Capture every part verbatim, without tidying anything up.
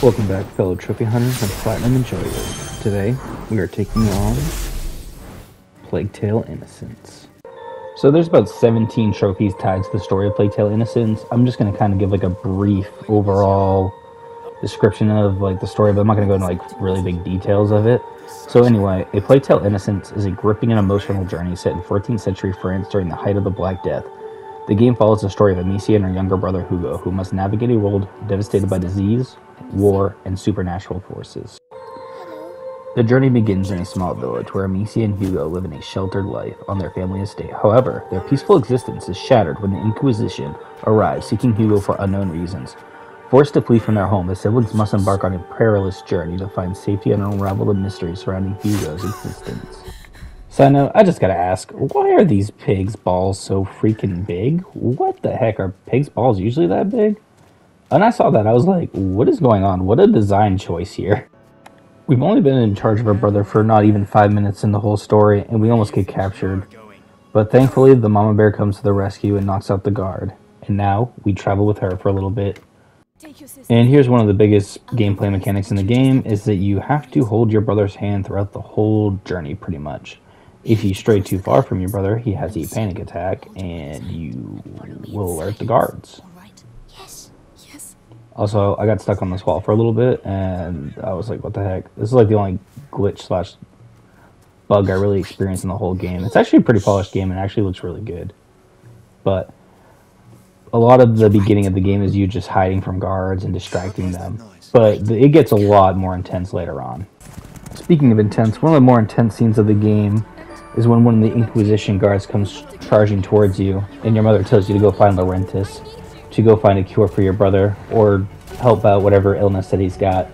Welcome back, fellow trophy hunters and platinum enjoyers. Today, we are taking on Plague Tale Innocence. So there's about seventeen trophies tied to the story of Plague Tale Innocence. I'm just going to kind of give like a brief overall description of like the story, but I'm not going to go into like really big details of it. So anyway, A Plague Tale Innocence is a gripping and emotional journey set in fourteenth century France during the height of the Black Death. The game follows the story of Amicia and her younger brother Hugo, who must navigate a world devastated by disease, war, and supernatural forces. The journey begins in a small village where Amicia and Hugo live in a sheltered life on their family estate. However, their peaceful existence is shattered when the Inquisition arrives seeking Hugo for unknown reasons. Forced to flee from their home, the siblings must embark on a perilous journey to find safety and unravel the mysteries surrounding Hugo's existence. Side note, I just gotta ask, why are these pigs' balls so freaking big? What the heck, are pigs' balls usually that big? And I saw that, I was like, what is going on? What a design choice here. We've only been in charge of our brother for not even five minutes in the whole story, and we almost get captured. But thankfully, the mama bear comes to the rescue and knocks out the guard. And now, we travel with her for a little bit. And here's one of the biggest gameplay mechanics in the game, is that you have to hold your brother's hand throughout the whole journey, pretty much. If you stray too far from your brother, he has a panic attack, and you will alert the guards. Also, I got stuck on this wall for a little bit, and I was like, what the heck? This is like the only glitch slash bug I really experienced in the whole game. It's actually a pretty polished game, and it actually looks really good. But a lot of the beginning of the game is you just hiding from guards and distracting them. But it gets a lot more intense later on. Speaking of intense, one of the more intense scenes of the game is when one of the Inquisition guards comes charging towards you, and your mother tells you to go find Laurentius, to go find a cure for your brother or help out whatever illness that he's got.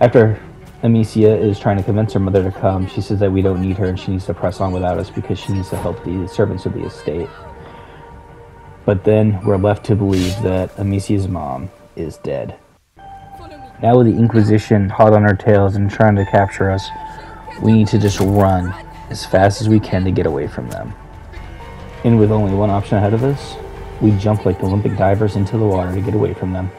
After Amicia is trying to convince her mother to come, she says that we don't need her and she needs to press on without us because she needs to help the servants of the estate. But then we're left to believe that Amicia's mom is dead. Now with the Inquisition hot on our tails and trying to capture us, we need to just run as fast as we can to get away from them. And with only one option ahead of us, we jump like Olympic divers into the water to get away from them.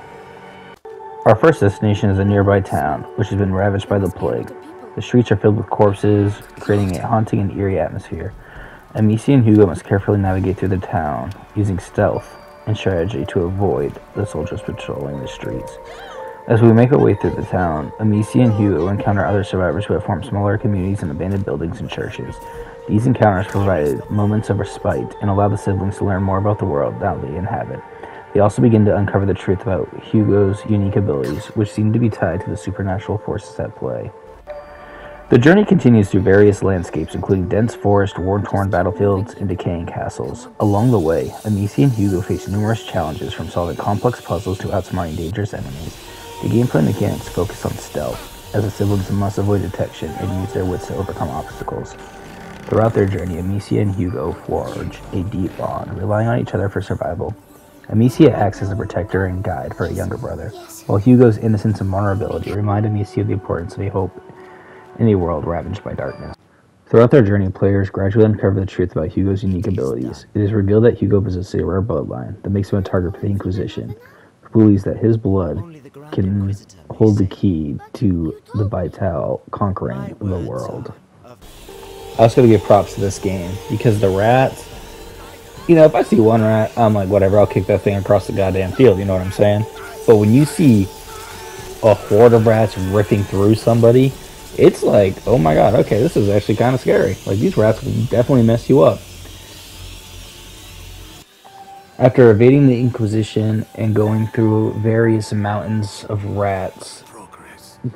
Our first destination is a nearby town, which has been ravaged by the plague. The streets are filled with corpses, creating a haunting and eerie atmosphere. Amicia and Hugo must carefully navigate through the town, using stealth and strategy to avoid the soldiers patrolling the streets. As we make our way through the town, Amicia and Hugo encounter other survivors who have formed smaller communities in abandoned buildings and churches. These encounters provided moments of respite and allow the siblings to learn more about the world that they inhabit. They also begin to uncover the truth about Hugo's unique abilities, which seem to be tied to the supernatural forces at play. The journey continues through various landscapes, including dense forest, war-torn battlefields, and decaying castles. Along the way, Amicia and Hugo face numerous challenges, from solving complex puzzles to outsmarting dangerous enemies. The gameplay mechanics focus on stealth, as the siblings must avoid detection and use their wits to overcome obstacles. Throughout their journey, Amicia and Hugo forge a deep bond, relying on each other for survival. Amicia acts as a protector and guide for a younger brother, while Hugo's innocence and vulnerability remind Amicia of the importance of a hope in a world ravaged by darkness. Throughout their journey, players gradually uncover the truth about Hugo's unique abilities. It is revealed that Hugo possesses a rare bloodline that makes him a target for the Inquisition, who believes that his blood can hold the key to the Vital conquering the world. I was going to give props to this game, because the rats, you know, if I see one rat, I'm like, whatever, I'll kick that thing across the goddamn field, you know what I'm saying? But when you see a horde of rats ripping through somebody, it's like, oh my god, okay, this is actually kind of scary. Like, these rats will definitely mess you up. After evading the Inquisition and going through various mountains of rats,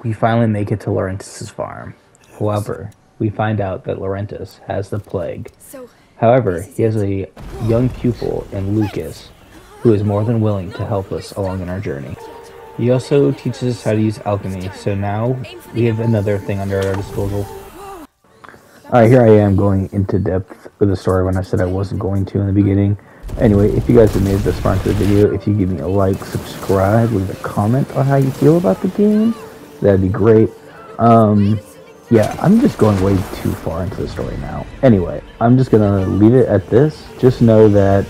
we finally make it to Laurentius' farm. However, we find out that Laurentius has the plague. However, he has a young pupil in Lucas, who is more than willing to help us along in our journey. He also teaches us how to use alchemy, so now we have another thing under our disposal. Alright, here I am going into depth with the story when I said I wasn't going to in the beginning. Anyway, if you guys have made it this far into the video, if you give me a like, subscribe, leave a comment on how you feel about the game, that'd be great. Um... Yeah, I'm just going way too far into the story now. Anyway, I'm just gonna leave it at this. Just know that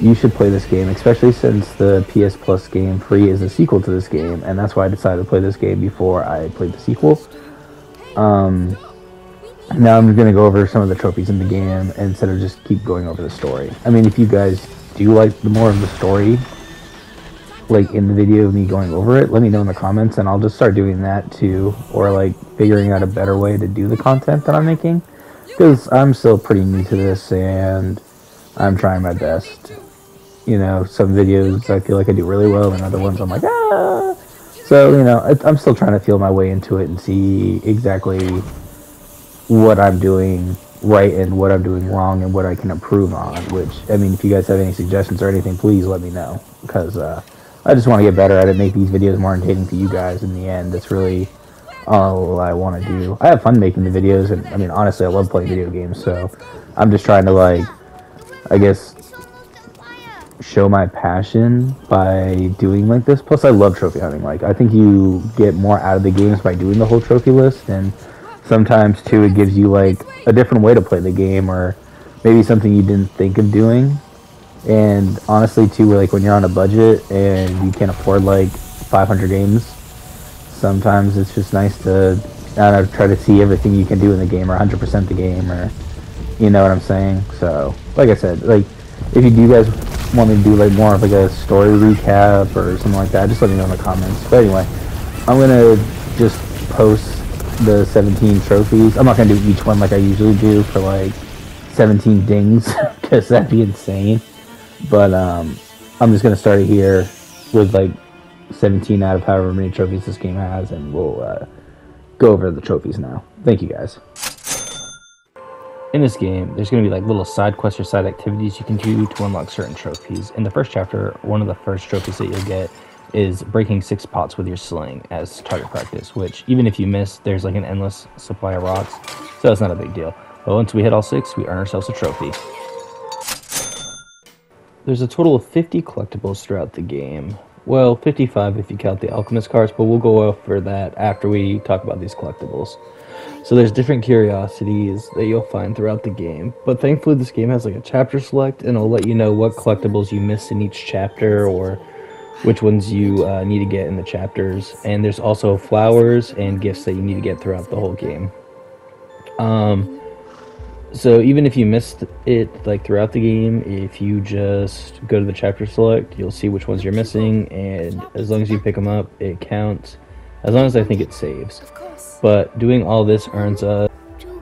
you should play this game, especially since the P S Plus game free is a sequel to this game, and that's why I decided to play this game before I played the sequel. Um, now I'm going to go over some of the trophies in the game instead of just keep going over the story. I mean, if you guys do like the more of the story, like in the video of me going over it, let me know in the comments, and I'll just start doing that too, or like figuring out a better way to do the content that I'm making, because I'm still pretty new to this, and I'm trying my best. You know, some videos I feel like I do really well, and other ones I'm like, ah! So, you know, I'm still trying to feel my way into it and see exactly what I'm doing right and what I'm doing wrong and what I can improve on, which, I mean, if you guys have any suggestions or anything, please let me know, because uh, I just want to get better at it, make these videos more entertaining to you guys in the end. That's really all I want to do. I have fun making the videos, and, I mean, honestly, I love playing video games, so I'm just trying to, like, I guess, show my passion by doing like this. Plus, I love trophy hunting. Like, I think you get more out of the games by doing the whole trophy list, and sometimes, too, it gives you, like, a different way to play the game, or maybe something you didn't think of doing. And honestly, too, like, when you're on a budget and you can't afford, like, five hundred games, sometimes it's just nice to, I don't know, try to see everything you can do in the game, or one hundred percent the game, or... You know what I'm saying? So, like I said, like, if you do guys want me to do, like, more of, like, a story recap or something like that, just let me know in the comments. But anyway, I'm gonna just post the seventeen trophies. I'm not gonna do each one like I usually do for, like, seventeen dings, because that'd be insane. But, um, I'm just gonna start it here with, like, seventeen out of however many trophies this game has, and we'll, uh, go over the trophies now. Thank you, guys. In this game, there's going to be like little side quests or side activities you can do to unlock certain trophies. In the first chapter, one of the first trophies that you'll get is breaking six pots with your sling as target practice, which even if you miss, there's like an endless supply of rocks, so that's not a big deal. But once we hit all six, we earn ourselves a trophy. There's a total of fifty collectibles throughout the game. Well, fifty-five if you count the alchemist cards, but we'll go over that after we talk about these collectibles. So there's different curiosities that you'll find throughout the game, but thankfully this game has like a chapter select, and it'll let you know what collectibles you missed in each chapter, or which ones you uh, need to get in the chapters. And there's also flowers and gifts that you need to get throughout the whole game. Um, so even if you missed it like throughout the game, if you just go to the chapter select, you'll see which ones you're missing, and as long as you pick them up, it counts. As long as I think it saves. But doing all this earns us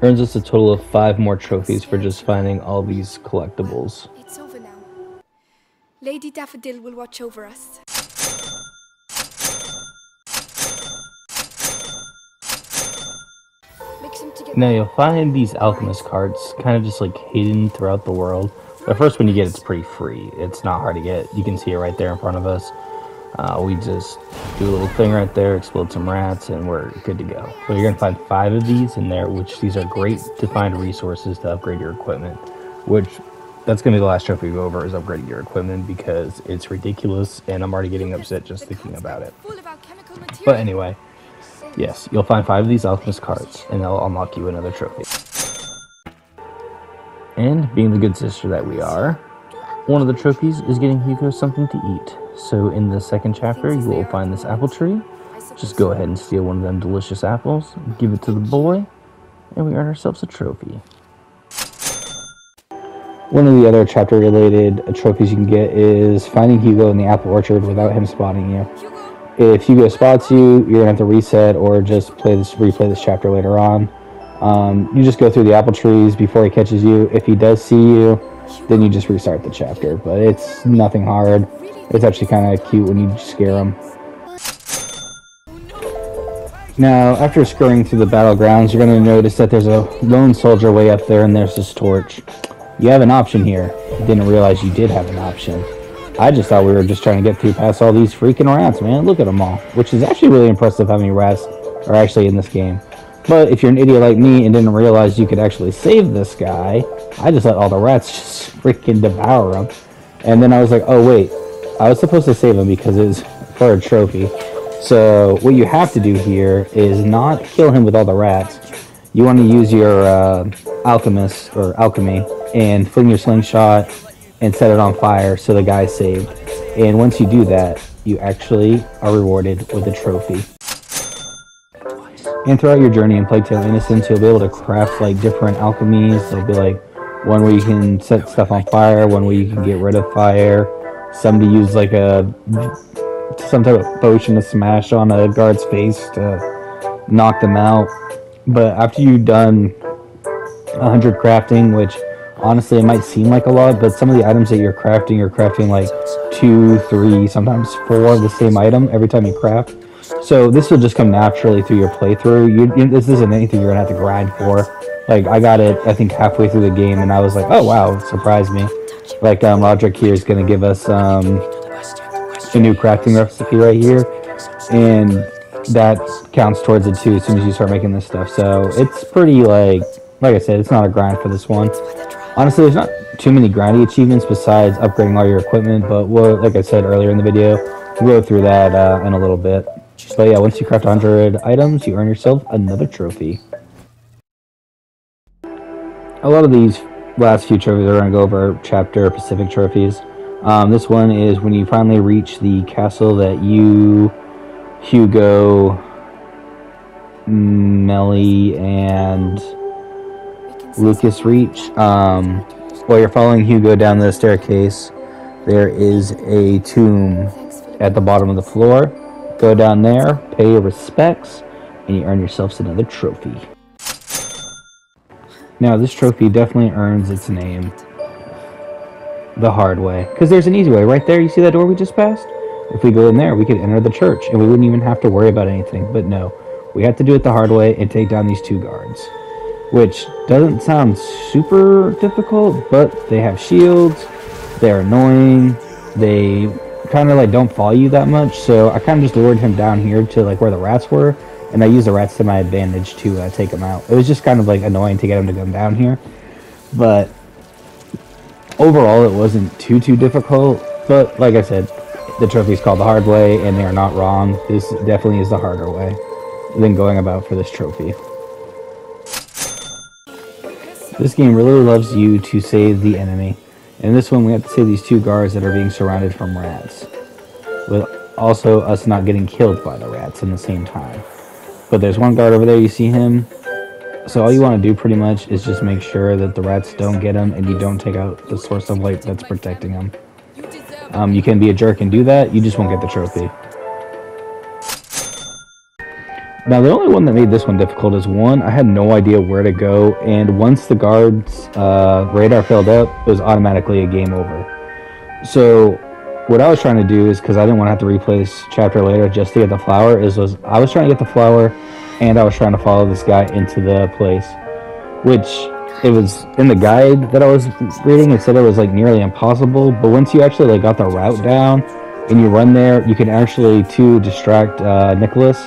earns us a total of five more trophies for just finding all these collectibles. It's over now. Lady Daffodil will watch over us. Now you'll find these alchemist cards kind of just like hidden throughout the world. The first one you get, it's pretty free. It's not hard to get. You can see it right there in front of us. Uh, we just do a little thing right there, explode some rats, and we're good to go. But you're going to find five of these in there, which these are great to find resources to upgrade your equipment, which that's going to be the last trophy we go over, is upgrading your equipment, because it's ridiculous and I'm already getting upset just thinking about it. But anyway, yes, you'll find five of these alchemist cards and they'll unlock you another trophy. And being the good sister that we are, one of the trophies is getting Hugo something to eat. So in the second chapter, you will find this apple tree. Just go ahead and steal one of them delicious apples, give it to the boy, and we earn ourselves a trophy. One of the other chapter-related trophies you can get is finding Hugo in the apple orchard without him spotting you. If Hugo spots you, you're going to have to reset or just play this, replay this chapter later on. Um, you just go through the apple trees before he catches you. If he does see you, then you just restart the chapter, but it's nothing hard. It's actually kind of cute when you scare them. Now, after scurrying through the battlegrounds, you're going to notice that there's a lone soldier way up there, and there's this torch. You have an option here. I didn't realize you did have an option. I just thought we were just trying to get through past all these freaking rats, man. Look at them all, which is actually really impressive how many rats are actually in this game. But if you're an idiot like me and didn't realize you could actually save this guy, I just let all the rats just freaking devour him. And then I was like, oh wait, I was supposed to save him because it was for a trophy. So what you have to do here is not kill him with all the rats. You want to use your uh, alchemist or alchemy and fling your slingshot and set it on fire so the guy's saved. And once you do that, you actually are rewarded with a trophy. And throughout your journey in Plague Tale Innocence, you'll be able to craft like different alchemies. There'll be like one where you can set stuff on fire, one where you can get rid of fire, some to use like a some type of potion to smash on a guard's face to knock them out. But after you've done one hundred crafting, which honestly it might seem like a lot, but some of the items that you're crafting, you're crafting like two, three, sometimes four of the same item every time you craft. So this will just come naturally through your playthrough. You, you, this isn't anything you're going to have to grind for. Like, I got it, I think, halfway through the game, and I was like, oh, wow, surprised me. Like, um, Roderick here is going to give us um, a new crafting recipe right here, and that counts towards it, too, as soon as you start making this stuff. So it's pretty, like, like I said, it's not a grind for this one. Honestly, there's not too many grindy achievements besides upgrading all your equipment, but we'll, like I said earlier in the video, we'll go through that uh, in a little bit. But yeah, once you craft one hundred items, you earn yourself another trophy. A lot of these last few trophies are going to go over chapter Pacific trophies. Um, this one is when you finally reach the castle that you, Hugo, Melly, and Lucas reach. Um, while you're following Hugo down the staircase, there is a tomb at the bottom of the floor. Go down there, pay your respects, and you earn yourself another trophy. Now, this trophy definitely earns its name the hard way, because there's an easy way. Right there, you see that door we just passed? If we go in there, we could enter the church, and we wouldn't even have to worry about anything. But no, we have to do it the hard way and take down these two guards, which doesn't sound super difficult, but they have shields, they're annoying, they kind of like don't follow you that much, so I kind of just lured him down here to like where the rats were, and I used the rats to my advantage to uh, take him out. It was just kind of like annoying to get him to come down here, but overall it wasn't too too difficult. But like I said, the trophy is called the hard way, and they are not wrong. This definitely is the harder way than going about for this trophy. This game really loves you to save the enemy. In this one, we have to save these two guards that are being surrounded from rats, with also us not getting killed by the rats in the same time. But there's one guard over there, you see him. So all you want to do pretty much is just make sure that the rats don't get him and you don't take out the source of light that's protecting him. Um, you can be a jerk and do that, you just won't get the trophy. Now, the only one that made this one difficult is one I had no idea where to go, and once the guard's uh, radar filled up, it was automatically a game over. So what I was trying to do is, because I didn't want to have to replay this chapter later just to get the flower, is was I was trying to get the flower, and I was trying to follow this guy into the place, which it was in the guide that I was reading. It said it was like nearly impossible, but once you actually like got the route down and you run there, you can actually too distract uh, Nicholas,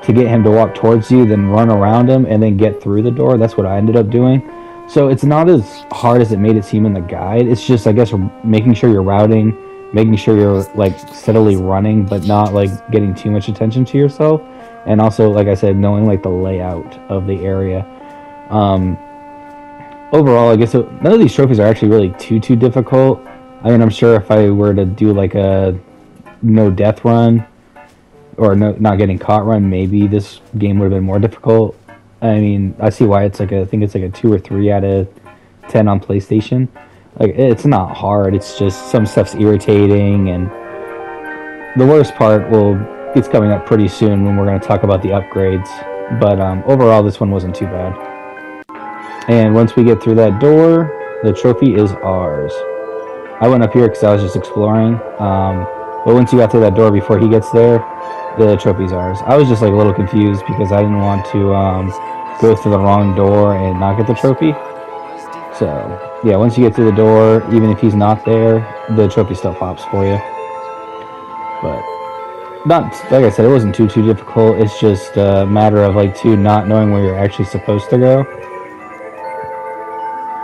to get him to walk towards you, then run around him, and then get through the door. That's what I ended up doing. So it's not as hard as it made it seem in the guide. It's just, I guess, making sure you're routing, making sure you're, like, steadily running, but not, like, getting too much attention to yourself. And also, like I said, knowing, like, the layout of the area. Um, overall, I guess it, none of these trophies are actually really too, too difficult. I mean, I'm sure if I were to do, like, a no-death run, or no, not getting caught run, maybe this game would have been more difficult. I mean, I see why it's like a, I think it's like a two or three out of ten on PlayStation. Like, it's not hard. It's just some stuff's irritating, and the worst part will it's coming up pretty soon when we're going to talk about the upgrades. But um, overall, this one wasn't too bad. And once we get through that door, the trophy is ours. I went up here because I was just exploring. Um, but once you got through that door before he gets there, the trophy's ours. I was just like a little confused because I didn't want to um, go through the wrong door and not get the trophy. So yeah, once you get through the door, even if he's not there, the trophy still pops for you. But not, like I said, it wasn't too too difficult. It's just a matter of like two not knowing where you're actually supposed to go.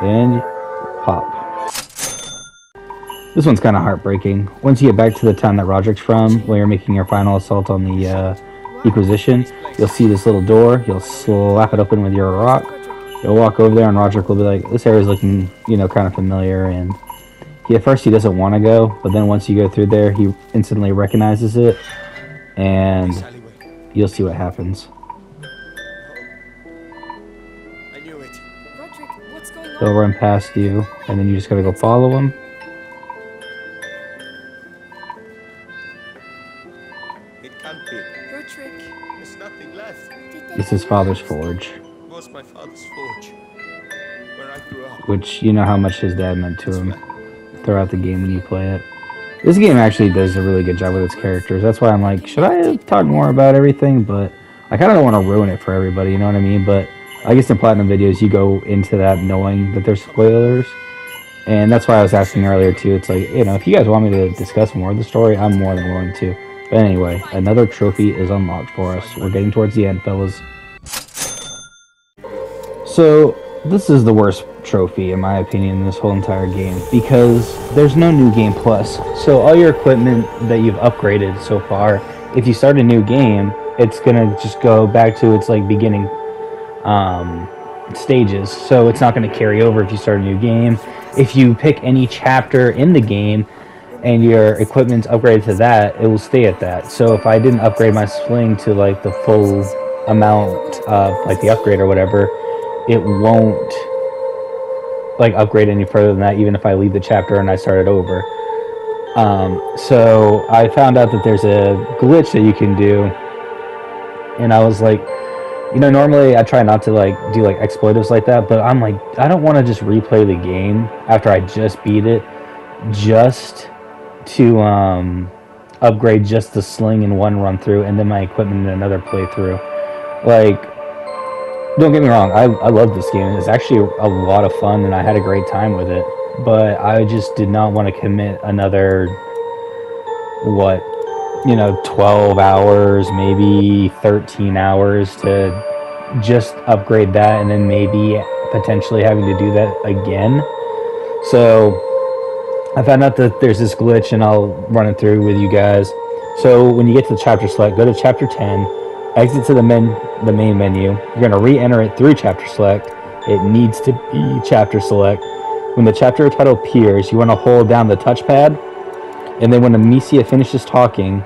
Then pop. This one's kind of heartbreaking. Once you get back to the town that Roderick's from, where you're making your final assault on the uh, Inquisition, you'll see this little door. You'll slap it open with your rock. You'll walk over there, and Roderick will be like, this area's looking, you know, kind of familiar, and He, at first he doesn't want to go, but then once you go through there, he instantly recognizes it, and you'll see what happens. I knew it. Roderick, what's going on? They'll run past you, and then you just gotta go follow him. It can't be. Roderick, there's nothing left. It's his father's forge. It was my father's forge, where I grew up. Which, you know how much his dad meant to him throughout the game when you play it. This game actually does a really good job with its characters. That's why I'm like, should I talk more about everything? But I kind of don't want to ruin it for everybody, you know what I mean? But I guess in Platinum videos, you go into that knowing that there's spoilers. And that's why I was asking earlier, too. It's like, you know, if you guys want me to discuss more of the story, I'm more than willing to. But anyway, another trophy is unlocked for us. We're getting towards the end, fellas. So, this is the worst trophy, in my opinion, in this whole entire game, because there's no new game plus. So all your equipment that you've upgraded so far, if you start a new game, it's gonna just go back to its like beginning um, stages. So it's not gonna carry over if you start a new game. If you pick any chapter in the game and your equipment's upgraded to that, it will stay at that. So if I didn't upgrade my sling to like the full amount of like the upgrade or whatever, it won't like upgrade any further than that, even if I leave the chapter and I start it over. Um, so I found out that there's a glitch that you can do, and I was like, you know, normally I try not to like do like exploitives like that, but I'm like, I don't want to just replay the game after I just beat it just to um, upgrade just the sling in one run through and then my equipment in another playthrough. Like, don't get me wrong, I, I love this game. It's actually a lot of fun, and I had a great time with it. But I just did not want to commit another, what, you know, twelve hours, maybe thirteen hours to just upgrade that, and then maybe potentially having to do that again. So I found out that there's this glitch, and I'll run it through with you guys. So when you get to the chapter select, go to chapter ten. Exit to the, men, the main menu. You're going to re-enter it through Chapter Select. It needs to be Chapter Select. When the chapter title appears, you want to hold down the touchpad. And then when Amicia finishes talking,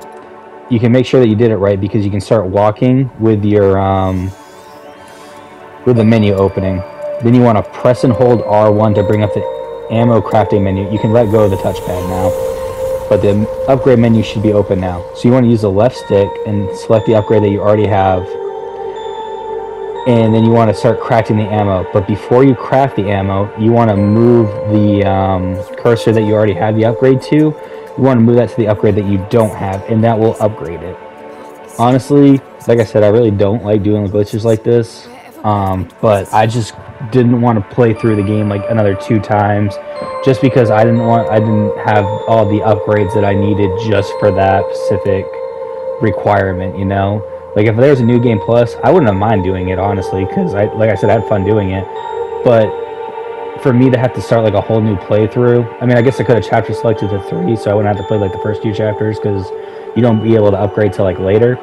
you can make sure that you did it right, because you can start walking with your um, with the menu opening. Then you want to press and hold R one to bring up the ammo crafting menu. You can let go of the touchpad now, but the upgrade menu should be open now. So you want to use the left stick and select the upgrade that you already have. And then you want to start crafting the ammo. But before you craft the ammo, you want to move the um, cursor that you already had the upgrade to. You want to move that to the upgrade that you don't have, and that will upgrade it. Honestly, like I said, I really don't like doing glitches like this. Um, but I just didn't want to play through the game like another two times, just because I didn't want I didn't have all the upgrades that I needed just for that specific requirement. You know, like if there's a new game plus, I wouldn't mind doing it, honestly, because I like I said, I had fun doing it. But for me to have to start like a whole new playthrough, I mean, I guess I could have chapter selected to three, so I wouldn't have to play like the first two chapters, because you don't be able to upgrade till like later.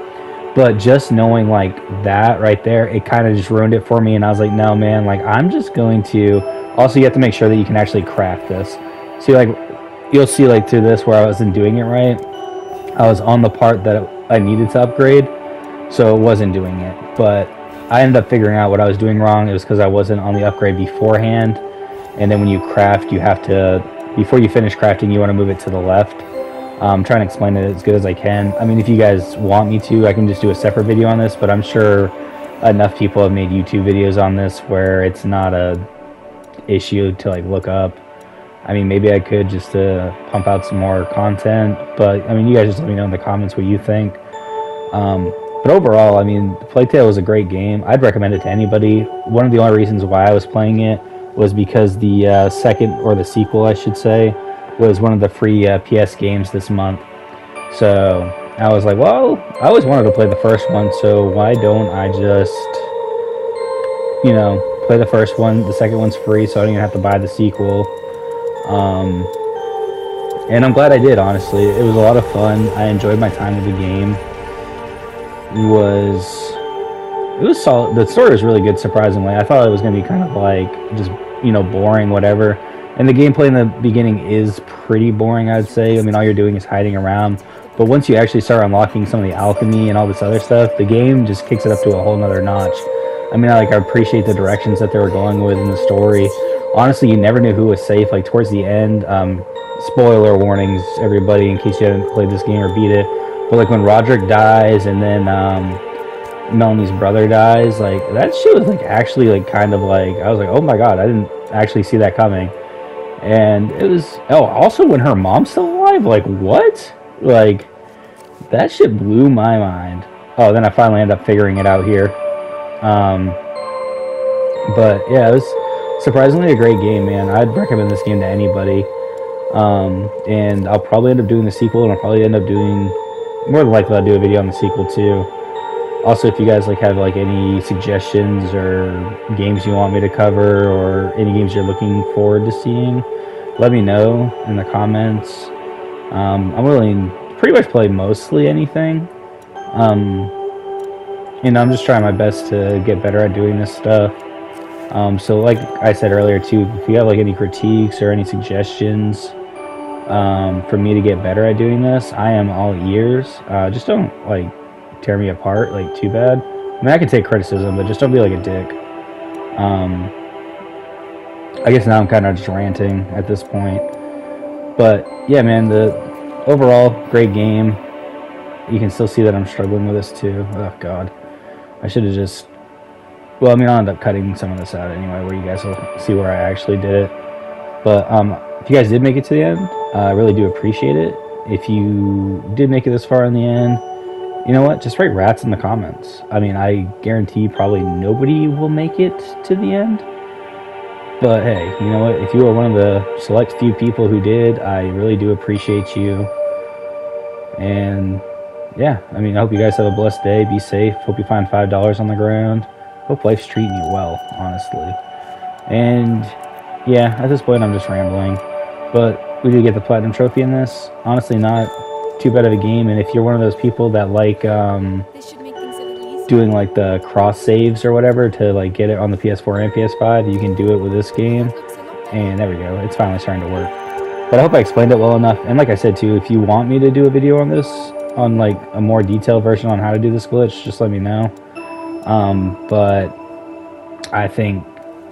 But just knowing like that right there, it kind of just ruined it for me. And I was like, no, man, like I'm just going to... Also, you have to make sure that you can actually craft this. So like, you'll see like through this where I wasn't doing it right. I was on the part that I needed to upgrade, so it wasn't doing it. But I ended up figuring out what I was doing wrong. It was because I wasn't on the upgrade beforehand. And then when you craft, you have to... Before you finish crafting, you want to move it to the left. I'm trying to explain it as good as I can. I mean, if you guys want me to, I can just do a separate video on this, but I'm sure enough people have made YouTube videos on this where it's not a issue to like look up. I mean, maybe I could just to uh, pump out some more content, but I mean, you guys just let me know in the comments what you think. Um, but overall, I mean, Plague Tale was a great game. I'd recommend it to anybody. One of the only reasons why I was playing it was because the uh, second, or the sequel, I should say, was one of the free uh, P S games this month. So I was like, well, I always wanted to play the first one, so why don't I just, you know, play the first one? The second one's free, so I don't even have to buy the sequel. Um, and I'm glad I did, honestly. It was a lot of fun. I enjoyed my time with the game. It was, it was solid. The story was really good, surprisingly. I thought it was going to be kind of like just, you know, boring, whatever. And the gameplay in the beginning is pretty boring, I'd say. I mean, all you're doing is hiding around. But once you actually start unlocking some of the alchemy and all this other stuff, the game just kicks it up to a whole nother notch. I mean, I, like, I appreciate the directions that they were going with in the story. Honestly, you never knew who was safe. Like, towards the end, um, spoiler warnings, everybody, in case you haven't played this game or beat it. But, like, when Roderick dies and then um, Melanie's brother dies, like, that shit was, like, actually, like, kind of, like, I was like, oh, my God, I didn't actually see that coming. And it was, oh, also when her mom's still alive, like, what? Like, that shit blew my mind. Oh, then I finally end up figuring it out here. Um, but, yeah, it was surprisingly a great game, man. I'd recommend this game to anybody. Um, and I'll probably end up doing the sequel, and I'll probably end up doing, more than likely I'll do a video on the sequel, too. Also, if you guys, like, have, like, any suggestions or games you want me to cover or any games you're looking forward to seeing, let me know in the comments. Um, I'm willing to pretty much play mostly anything. Um, and I'm just trying my best to get better at doing this stuff. Um, so, like I said earlier, too, if you have, like, any critiques or any suggestions um, for me to get better at doing this, I am all ears. Uh, just don't, like, tear me apart, like, too bad. I mean, I can take criticism, but just don't be like a dick. Um, I guess now I'm kind of just ranting at this point. But, yeah, man, the overall, great game. You can still see that I'm struggling with this, too. Oh, God. I should have just... Well, I mean, I'll end up cutting some of this out anyway, where you guys will see where I actually did it. But, um, if you guys did make it to the end, uh, I really do appreciate it. If you did make it this far in the end, you know what? Just write rats in the comments. I mean, I guarantee probably nobody will make it to the end. But hey, you know what? If you are one of the select few people who did, I really do appreciate you. And yeah, I mean, I hope you guys have a blessed day. Be safe. Hope you find five dollars on the ground. Hope life's treating you well, honestly. And yeah, at this point, I'm just rambling. But we do get the Platinum Trophy in this. Honestly, not too bad of a game, and if you're one of those people that like um doing like the cross saves or whatever to like get it on the P S four and P S five, you can do it with this game. And there we go, it's finally starting to work. But I hope I explained it well enough, and like I said too, if you want me to do a video on this, on like a more detailed version on how to do this glitch, just let me know. Um but I think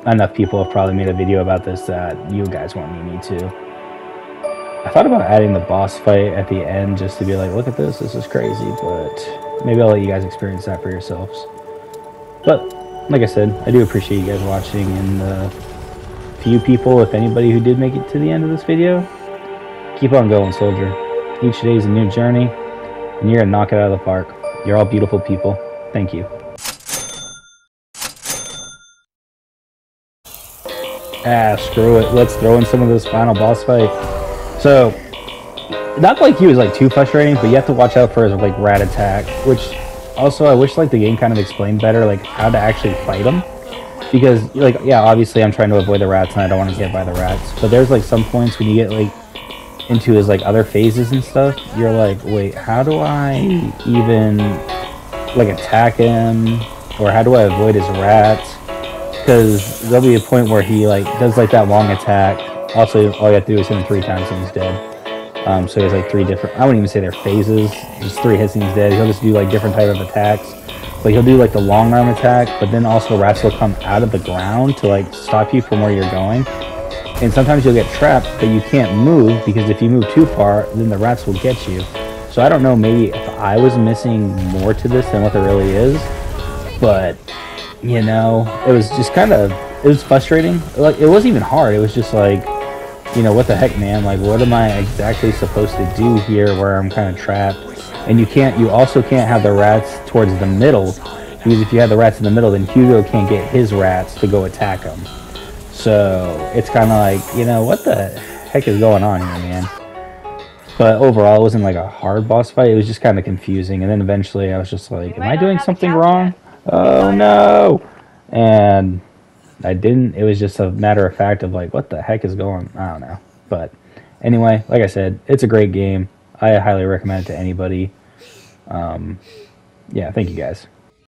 enough people have probably made a video about this that you guys won't need me to. I thought about adding the boss fight at the end just to be like, look at this, this is crazy, but maybe I'll let you guys experience that for yourselves. But, like I said, I do appreciate you guys watching, and the few people, if anybody, who did make it to the end of this video, keep on going, soldier. Each day is a new journey, and you're gonna knock it out of the park. You're all beautiful people. Thank you. Ah, screw it. Let's throw in some of this final boss fight. So, not like he was like too frustrating, but you have to watch out for his like rat attack, which also I wish like the game kind of explained better like how to actually fight him, because like, yeah, obviously I'm trying to avoid the rats and I don't want to get by the rats, but there's like some points when you get like into his like other phases and stuff, you're like, wait, how do I even like attack him, or how do I avoid his rats? Because there'll be a point where he like does like that long attack. Also, all you have to do is hit him three times and he's dead. Um, so he has like three different, I wouldn't even say they're phases, just three hits and he's dead. He'll just do like different type of attacks. But he'll do like the long arm attack, but then also rats will come out of the ground to like stop you from where you're going. And sometimes you'll get trapped, but you can't move, because if you move too far, then the rats will get you. So I don't know, maybe if I was missing more to this than what there really is, but you know, it was just kind of, it was frustrating. Like, it wasn't even hard, it was just like, you know, what the heck, man, like, what am I exactly supposed to do here where I'm kind of trapped? And you can't, you also can't have the rats towards the middle, because if you have the rats in the middle, then Hugo can't get his rats to go attack him. So it's kind of like, you know, what the heck is going on here, man? But overall, it wasn't like a hard boss fight, it was just kind of confusing. And then eventually I was just like, am I doing something wrong? Oh no! And I didn't. It was just a matter of fact of like, what the heck is going on? I don't know. But anyway, like I said, it's a great game. I highly recommend it to anybody. Um, yeah, thank you guys.